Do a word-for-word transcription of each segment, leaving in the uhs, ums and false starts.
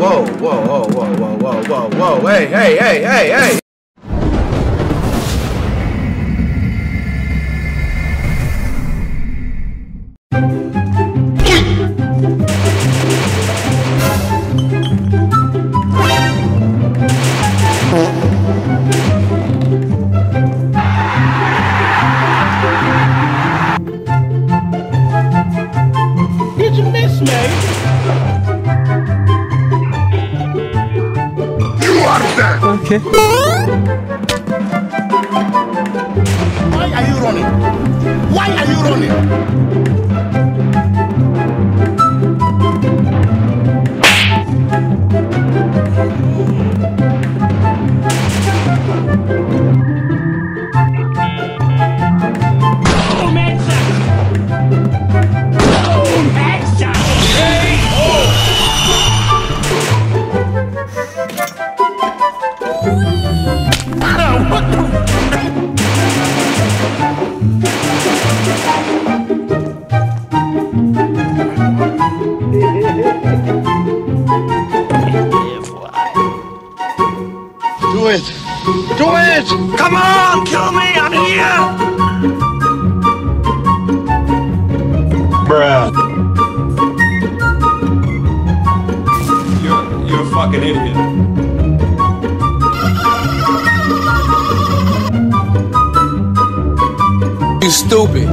whoa, whoa, whoa, whoa, whoa, whoa, whoa, whoa, hey, hey, hey, hey, hey! Okay. Why are you running? Why are you running? Boom headshot! Boom headshot! Hey! Oh! Do it! Do it! Come on! Kill me! I'm here! Bruh. You're, you're a fucking idiot. You stupid.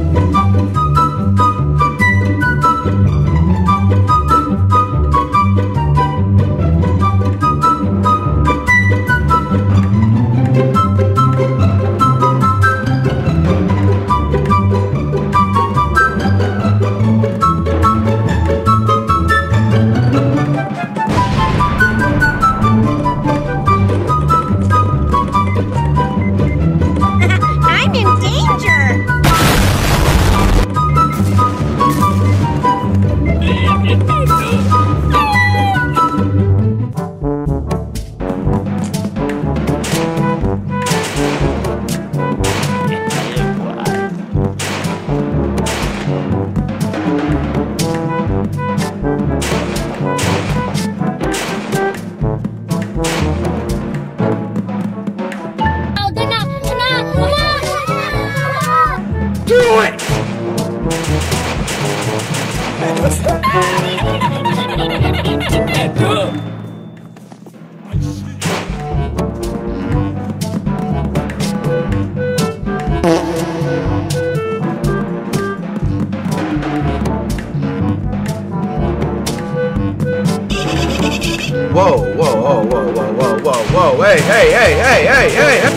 Whoa, whoa, whoa, whoa, whoa, whoa, whoa, whoa, hey, hey, hey, hey, hey, hey, hey!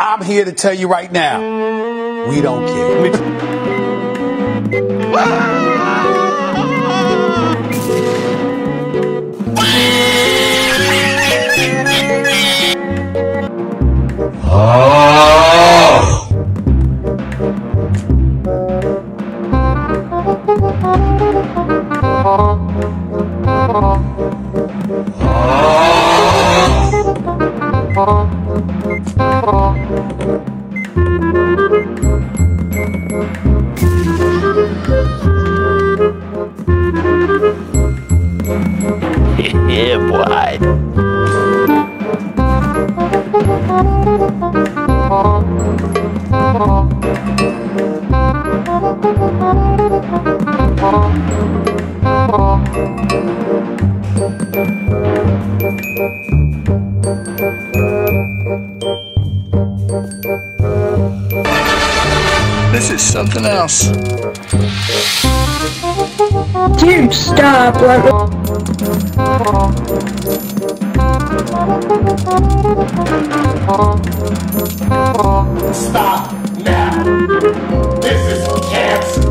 I'm here to tell you right now, we don't care. Yeah, boy. This is something else. Dude, stop. Let me... Stop now. This is cancer.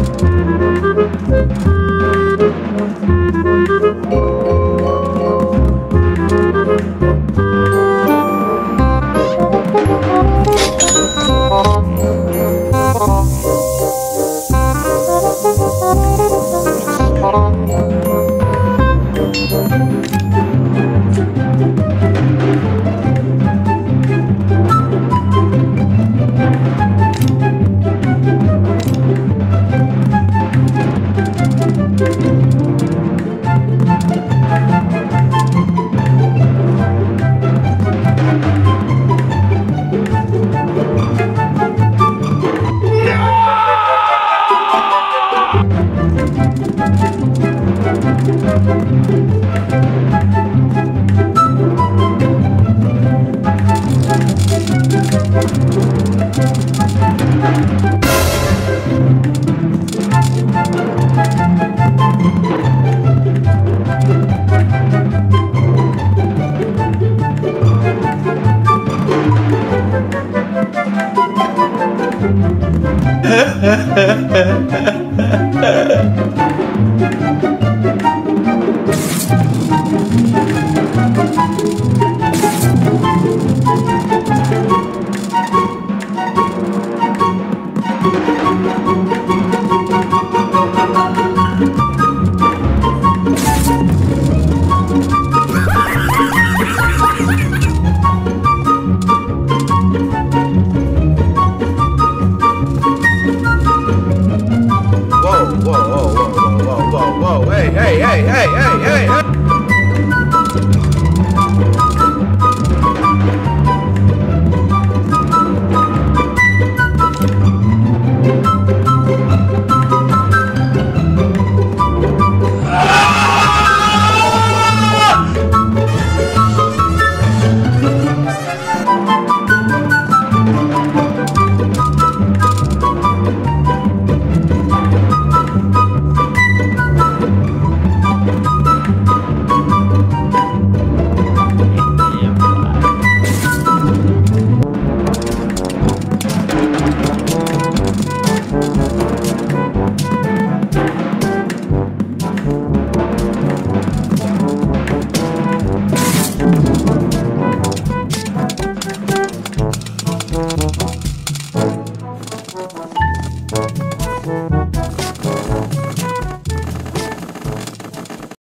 Whoa, whoa, whoa, whoa, whoa, whoa, whoa, hey, hey, hey, hey, hey, hey, hey!